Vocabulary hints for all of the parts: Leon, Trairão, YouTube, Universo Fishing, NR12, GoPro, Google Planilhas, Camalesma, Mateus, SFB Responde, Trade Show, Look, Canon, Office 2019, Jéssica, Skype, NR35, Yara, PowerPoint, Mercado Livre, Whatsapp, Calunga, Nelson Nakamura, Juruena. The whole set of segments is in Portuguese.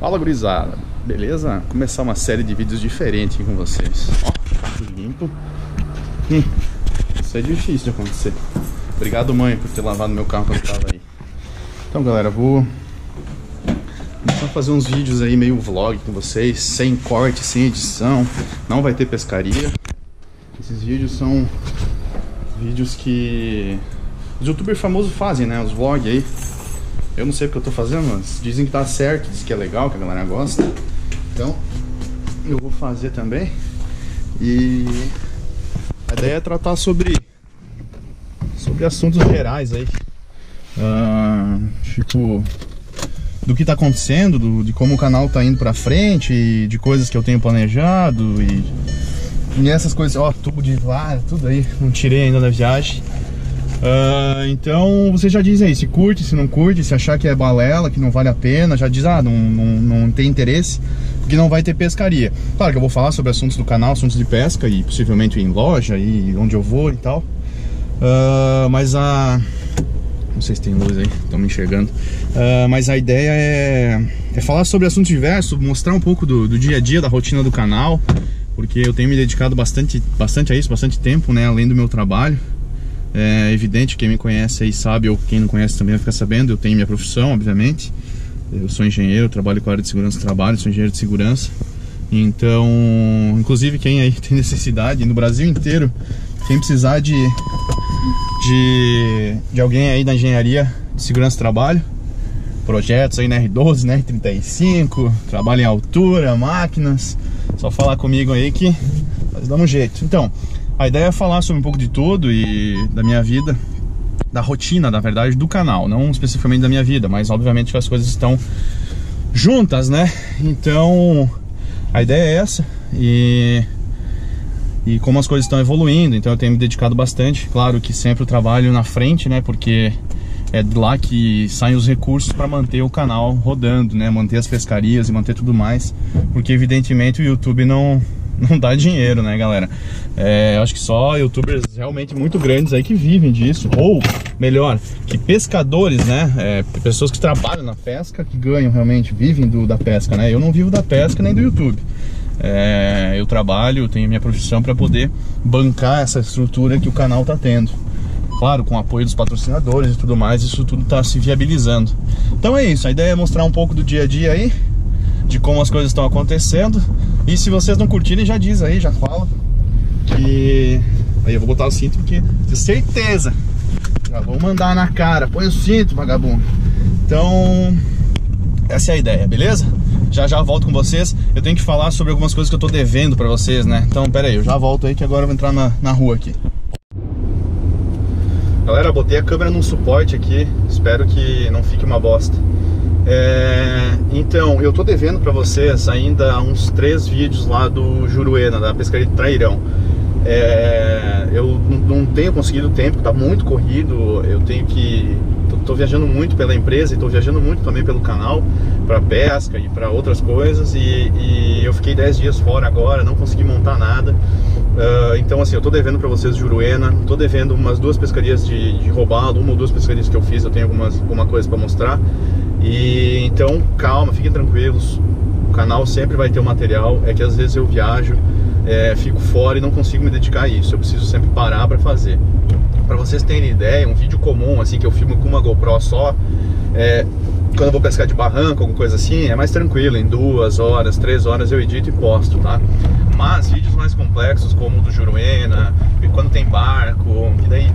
Fala, gurizada, beleza? Vou começar uma série de vídeos diferentes aqui com vocês. Ó, limpo. Isso é difícil de acontecer. Obrigado, mãe, por ter lavado meu carro quando eu tava aí. Então, galera, vou começar a fazer uns vídeos aí meio vlog com vocês, sem corte, sem edição. Não vai ter pescaria. Esses vídeos são vídeos que os youtubers famosos fazem, né? Os vlogs aí. Eu não sei porque eu tô fazendo, mas dizem que tá certo, dizem que é legal, que a galera gosta. Então, eu vou fazer também. E a ideia é tratar sobre assuntos gerais aí. Tipo, do que tá acontecendo, de como o canal tá indo pra frente, e de coisas que eu tenho planejado. E essas coisas, ó, tubo de vara, tudo aí. Não tirei ainda da viagem. Então você já diz aí, se curte, se não curte, se achar que é balela, que não vale a pena, já diz, não tem interesse, porque não vai ter pescaria. Claro que eu vou falar sobre assuntos do canal, assuntos de pesca e possivelmente em loja e onde eu vou e tal. Mas a... não sei se tem luz aí, estão me enxergando. Mas a ideia é falar sobre assuntos diversos, mostrar um pouco do dia a dia, da rotina do canal, porque eu tenho me dedicado bastante a isso, bastante tempo, né, além do meu trabalho. É evidente, quem me conhece aí sabe, ou quem não conhece também vai ficar sabendo. Eu tenho minha profissão, obviamente. Eu sou engenheiro, trabalho com a área de segurança do trabalho, sou engenheiro de segurança. Então, inclusive quem aí tem necessidade, no Brasil inteiro, quem precisar de alguém aí da engenharia de segurança do trabalho, projetos aí na NR12, né, NR35, trabalho em altura, máquinas, só falar comigo aí que nós damos um jeito. Então, a ideia é falar sobre um pouco de tudo e da minha vida, da rotina, na verdade, do canal. Não especificamente da minha vida, mas obviamente que as coisas estão juntas, né? Então, a ideia é essa e como as coisas estão evoluindo. Então eu tenho me dedicado bastante. Claro que sempre o trabalho na frente, né? Porque é de lá que saem os recursos para manter o canal rodando, né? Manter as pescarias e manter tudo mais. Porque evidentemente o YouTube não dá dinheiro, né, galera? Eu acho que só youtubers realmente muito grandes aí que vivem disso, ou melhor, que pescadores, né, pessoas que trabalham na pesca, que ganham realmente, vivem da pesca, né? Eu não vivo da pesca nem do YouTube. Eu trabalho, tenho minha profissão para poder bancar essa estrutura que o canal tá tendo. Claro, com o apoio dos patrocinadores e tudo mais, isso tudo tá se viabilizando. Então é isso, a ideia é mostrar um pouco do dia a dia aí, de como as coisas estão acontecendo. E se vocês não curtirem, já diz aí, já fala. Que aí eu vou botar o cinto porque tenho certeza já vou mandar na cara. Põe o cinto, vagabundo. Então, essa é a ideia, beleza? Já volto com vocês. Eu tenho que falar sobre algumas coisas que eu tô devendo pra vocês, né? Então, pera aí, eu já volto aí que agora eu vou entrar na rua aqui. Galera, botei a câmera num suporte aqui. Espero que não fique uma bosta. Então, eu tô devendo pra vocês ainda uns 3 vídeos lá do Juruena, da pescaria de Trairão. Eu não tenho conseguido tempo, tá muito corrido. Eu tenho que... tô viajando muito pela empresa e tô viajando muito também pelo canal, pra pesca e pra outras coisas. E eu fiquei 10 dias fora agora, não consegui montar nada. Então assim, eu tô devendo pra vocês Juruena, tô devendo umas 2 pescarias de roubado, uma ou 2 pescarias que eu fiz, eu tenho alguma coisa pra mostrar. E então calma, fiquem tranquilos, o canal sempre vai ter o material. É que às vezes eu viajo, fico fora e não consigo me dedicar a isso, eu preciso sempre parar pra fazer. Pra vocês terem ideia, um vídeo comum assim que eu filmo com uma GoPro só, quando eu vou pescar de barranco, alguma coisa assim, é mais tranquilo, em 2 horas, 3 horas eu edito e posto, tá? Mas vídeos mais complexos como o do Juruena, quando tem barco, que daí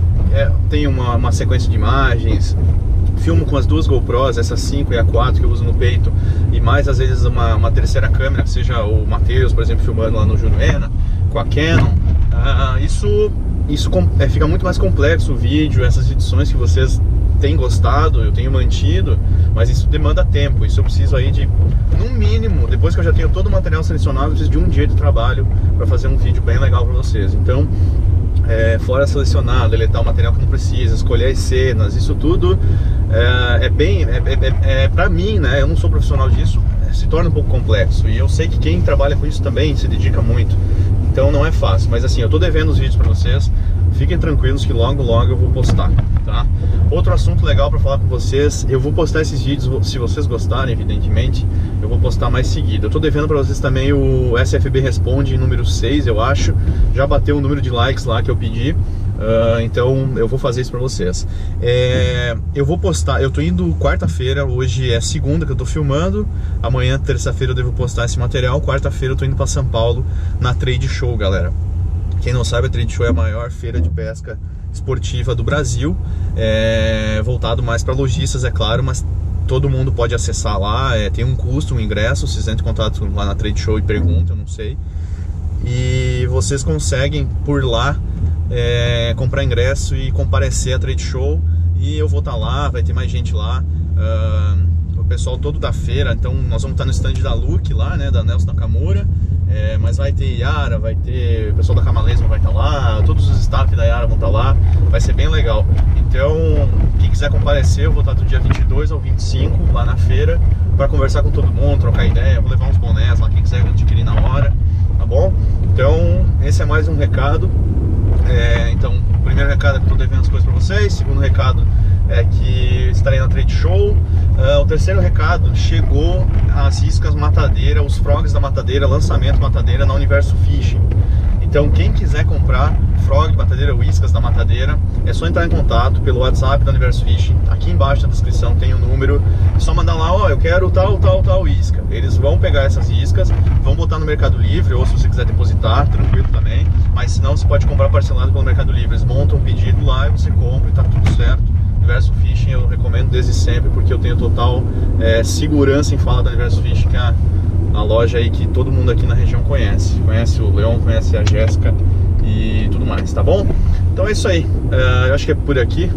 tem uma sequência de imagens, filmo com as 2 GoPros, essa 5 e a 4 que eu uso no peito, e mais às vezes uma terceira câmera, seja o Mateus, por exemplo, filmando lá no Juruena com a Canon. Isso fica muito mais complexo o vídeo, essas edições que vocês têm gostado, eu tenho mantido, mas isso demanda tempo, isso eu preciso aí de, no mínimo, depois que eu já tenho todo o material selecionado, eu preciso de um dia de trabalho para fazer um vídeo bem legal para vocês. Então, fora selecionar, deletar o material que não precisa, escolher as cenas, isso tudo pra mim, né, eu não sou profissional disso, se torna um pouco complexo, e eu sei que quem trabalha com isso também se dedica muito. Então não é fácil, mas assim, eu tô devendo os vídeos pra vocês. Fiquem tranquilos que logo logo eu vou postar, tá? Outro assunto legal para falar com vocês, eu vou postar esses vídeos, se vocês gostarem, evidentemente, eu vou postar mais seguido. Eu tô devendo para vocês também o SFB Responde número 6, eu acho, já bateu o número de likes lá que eu pedi, então eu vou fazer isso para vocês. Eu vou postar, eu tô indo quarta-feira, hoje é segunda que eu tô filmando, amanhã terça-feira eu devo postar esse material, quarta-feira eu tô indo para São Paulo na Trade Show, galera. Quem não sabe, a Trade Show é a maior feira de pesca esportiva do Brasil, voltado mais para lojistas, é claro, mas todo mundo pode acessar lá, tem um custo, um ingresso, vocês entram em contato lá na Trade Show e perguntam, eu não sei. E vocês conseguem, por lá, comprar ingresso e comparecer à Trade Show, e eu vou estar lá, vai ter mais gente lá, o pessoal todo da feira, então nós vamos estar no stand da Look lá, né, da Nelson Nakamura. Mas vai ter Yara, vai ter o pessoal da Camalesma, vai estar lá, todos os staff da Yara vão estar lá, vai ser bem legal. Então, quem quiser comparecer, eu vou estar do dia 22 ao 25 lá na feira, para conversar com todo mundo, trocar ideia, vou levar uns bonés lá, quem quiser adquirir na hora, tá bom? Então, esse é mais um recado. Então, o primeiro recado é que eu tô devendo as coisas para vocês, o segundo recado é que estarei na Trade Show. O terceiro recado, chegou as iscas matadeira, os frogs da matadeira, lançamento matadeira na Universo Fishing. Então quem quiser comprar frog matadeira ou iscas da matadeira, é só entrar em contato pelo WhatsApp da Universo Fishing. Aqui embaixo na descrição tem o número, é só mandar lá, ó, eu quero tal isca. Eles vão pegar essas iscas, vão botar no Mercado Livre, ou se você quiser depositar, tranquilo também. Mas se não, você pode comprar parcelado pelo Mercado Livre, eles montam um pedido lá e você compra e tá tudo certo. Universo Fishing eu recomendo desde sempre, porque eu tenho total segurança em falar da Universo Fishing, que é a loja aí que todo mundo aqui na região conhece. Conhece o Leon, conhece a Jéssica e tudo mais, tá bom? Então é isso aí, eu acho que é por aqui.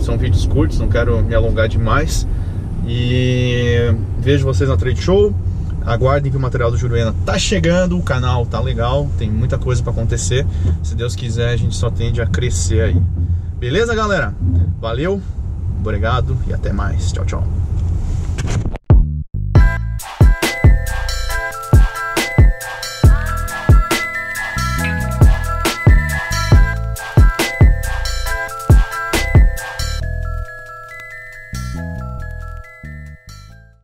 São vídeos curtos, não quero me alongar demais. E vejo vocês na Trade Show. Aguardem que o material do Juruena tá chegando, o canal tá legal, tem muita coisa pra acontecer. Se Deus quiser, a gente só tende a crescer aí. Beleza, galera? Valeu, obrigado e até mais. Tchau, tchau.